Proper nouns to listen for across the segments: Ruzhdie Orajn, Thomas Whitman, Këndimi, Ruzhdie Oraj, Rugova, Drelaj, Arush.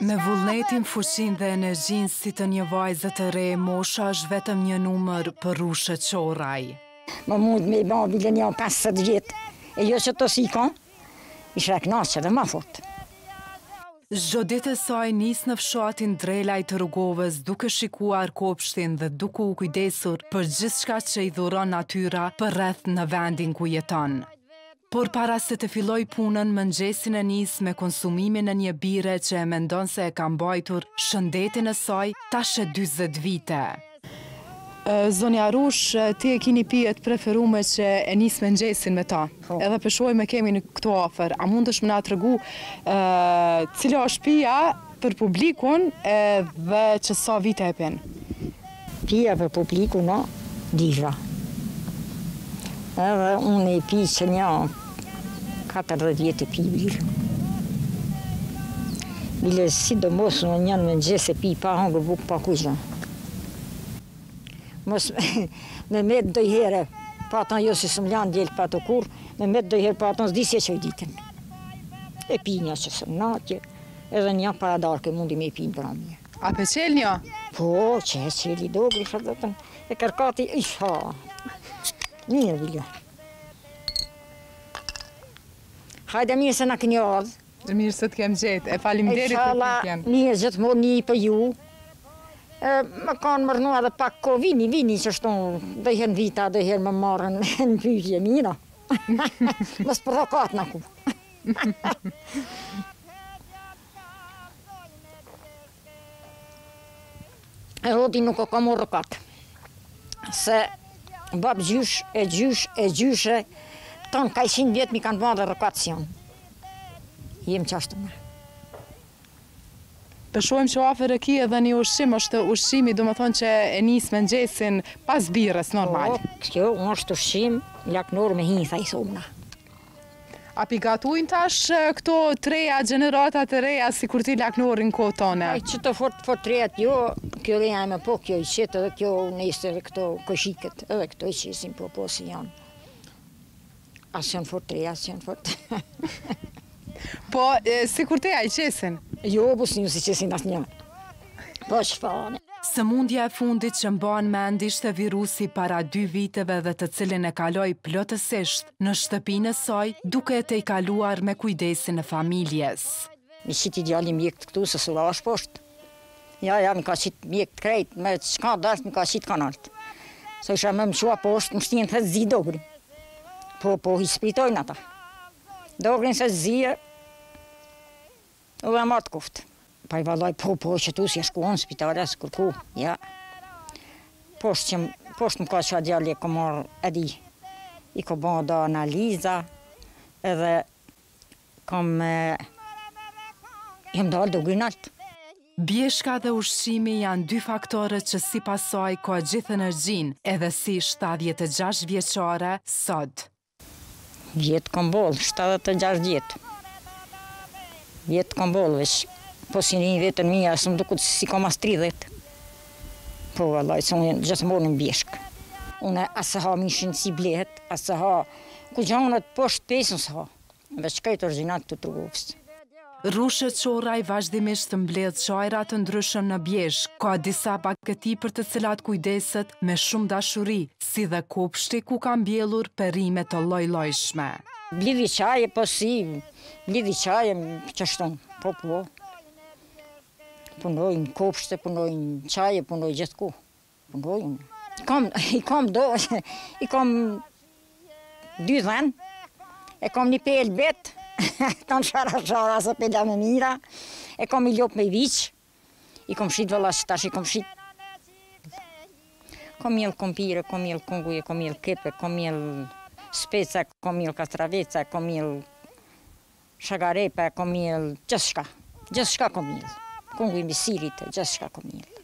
Me vullnetin, fuqin dhe energjin si të një vajze të re, mosha është vetëm një numër për Ruzhdie Orajn. Më mund me I ba bilen janë 50 vjetë, e jo që të si ka, ishra knaqë dhe ma fortë. Zhodit e saj nisë në fshatin Drelaj të Rugovës duke shikuar kopshtin dhe duke u kujdesur për gjithçka që I dhuron natyra për rreth në vendin ku jeton. Por para se të filloj punën, mëngjesin e nis me konsumimin e një bire që e mendon se e ka mbajtur shëndetin e saj tash 40 vite. Zonja Arush, ti e kini pijet preferume që e nis mëngjesin me ta. Edhe peshoj me kemi në këto afer. A mund është më na të regu cila është pija për publikun dhe që sa vite e pin? Pija për publikun, no, diva. Edhe unë e pijë që një 14 vjetë e pi birë. Bile si do mos në njënë me nxese pi pa hangë bukë pa kuzhën. Mos me metë dojhere, pa atën jo si së më lanë djelë pa të kur, me metë dojhere pa atën s'di se që I ditën. E pi një që së më natje, edhe një paradarke mundi me I pi në bramje. A pe qelë një? Po, që e qeli do, grifë dhe tënë, e kërkati isha. Mirë, bile. Hajde mirë se në kënjë ardhë. Mirë se të kemë gjetë, e falim deri për të kemë. Mirë gjithë më një për ju. Më kanë mërnua dhe pak ko, vini që shtonë, dojhen vita, dojhen më marën në pyrje, mira. Më së përdokat në ku. E roti nuk o ka morë rëkat. Se babë gjysh, e gjyshe, tonë ka 100 vjetë mi kanë bënë dhe rëkacion. Jem qashtë me. Pëshojmë që afer e kje dhe një ushqim, është ushqimi, do më thonë që e nisë me ngjesin pas birës, normal. Kjo, është ushqim, laknor me hitha I somna. A pigatuin tash këto treja, gjeneratat e reja, si kur ti laknorin kohë tone? Që të fort trejat jo, kjo reja e me po, kjo I qetë, dhe kjo nesë dhe këto këshiket, edhe këto I qesin po si janë. Asë janë fort të reja, asë janë fort. Po, si kur teja I qesin? Jo, busnjë si qesin asë një. Po, shfane. Së mundja e fundit që mban mend ishte virusi para 2 viteve dhe të cilin e kaloj plotësisht në shtëpinë e saj, duke e te I kaluar me kujdesin e familjes. Mi qit I djali mjekët këtu, se sula është poshtë. Ja, mi ka qit mjekët krejt, me qka dërët mi ka qit kanalt. Se isha me më qua poshtë, më shtinë të zi dogri. Po, I spitojnë ata. Dogrin se zirë, u e matë kuftë. Pa I valaj, po, që tu si e shkuon, spitalja, së kërku, ja. Poshtë më ka që a djali e komorë, edi, I ko bënë da analiza, edhe kom, jem dalë dogrin altë. Bjeshka dhe ushqimi janë 2 faktore që si pasaj ka gjithë energjin, edhe si 76 vjeqare sot. Vjetë këmbollë, 76 vjetë. Vjetë këmbollë vesh. Po si një vetën mija, së më duku të si komas 30. Po, vallaj, se unë gjithë morë në bjeshkë. Une asë ha mishin si blehet, asë ha... Ku gjanët poshtë pesën së ha. Vesh kajtë orginat të Rugovës. Ruzhdie Orajn vazhdimisht të mbledh çajra të ndryshëm në Bjeshkë, ka disa paketi për të cilat kujdeset me shumë dashuri, si dhe kopshti ku ka mbjellur perime të lloj-llojshme. Blidhi çaje, po si, blidhi çaje, çashton, po. Punojnë kopshte, punojnë çaje, punojnë gjithku, punojnë. I kom 2 dhenë, e kom një pelë betë, kam shara se peda me mira, e kom I lop me I viq, I kom shqit vëlla që tash I kom shqit. Kom jel kompire, kom jel konguje, kom jel kepe, kom jel speca, kom jel kastraveca, kom jel shagarepa, kom jel gjithë shka kom jel. Konguj misirit, gjithë shka kom jel.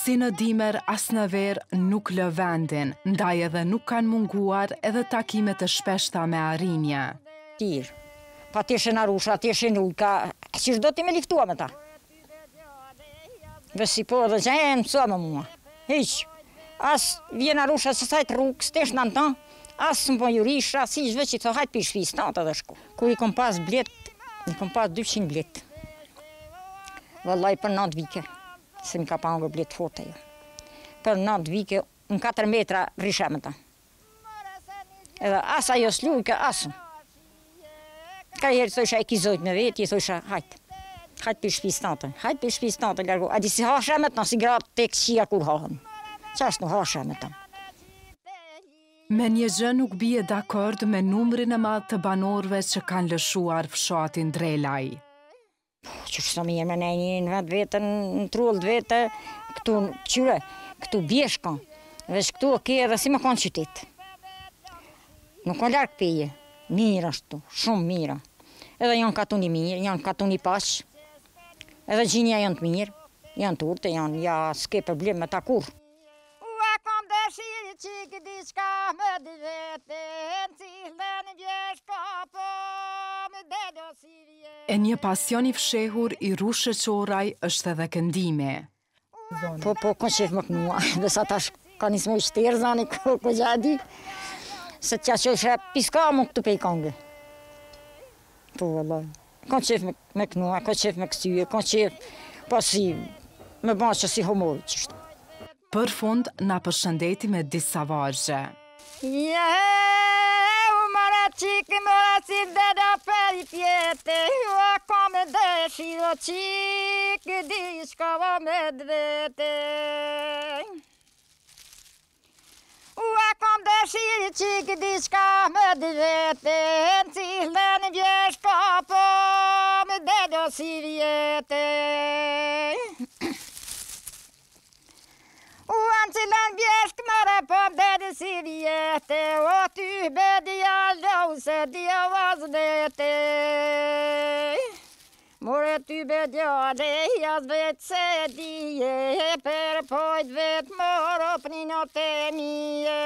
Si në dimer, as në ver, nuk lë vendin, ndaj edhe nuk kanë munguar edhe takimet e shpeshta me arinja. Tirë, pa të eshe në Arusha, të eshe në Ujka, që shdo ti me liftua me ta. Vësi po dhe që e mësua me mua. Heqë, asë vje në Arusha se sajtë rukës, të eshe në në tanë, asë më pëjurisha, si shve që të hajtë për shvisë, në të dhe shku. Ku I kom pas 200 bletë. Vëllaj për 9 vike, se mi ka pa në vërblet forte jo. Për 9 vike, në 4 metra risheme ta. Edhe asa jo s'lujke, asë. Ka herë të isha e kizojt me vetë, të isha hajtë. Hajtë për shpis natë, largo. Adi si hashemet, në si gratë tek shia kur hahën. Qashtë në hashemet ta. Me një gjë nuk bie dakord me numrin e madh të banorëve që kanë lëshuar fshatin Drelaj. Qështë më jemi në një vetë vetën, në trullët vetë, këtu qyre, këtu bjeshka, veç këtu ke edhe si më kanë qytet. Nuk o larkë peje, mira shtu, shumë mira. Edhe janë katuni mirë, janë katuni pash, edhe gjinja janë të mirë, janë të urte, janë, ja s'ke problem me ta kur. E një pasion i fshehur i Rushës Oraj është edhe këndime. Po, kënë shef më kënua, dhe sa tash ka nisë më i shterë, zani kërë gjadi, se tja që ishe piska më këtu pej kange. Po, vëllaj, kënë shef më kënua, kënë shef më kësyje, kënë shef pasi me banë që si homorë qështë. Për fund, na përshëndeti me disa vargje. Uan që lanë bjeshkë mëre pëm dhe dhe si vjetë, o ty bedi allau se dhja vaznete. More ty bedi allas vetë se dhje, per pojtë vetë më ropni në të mije.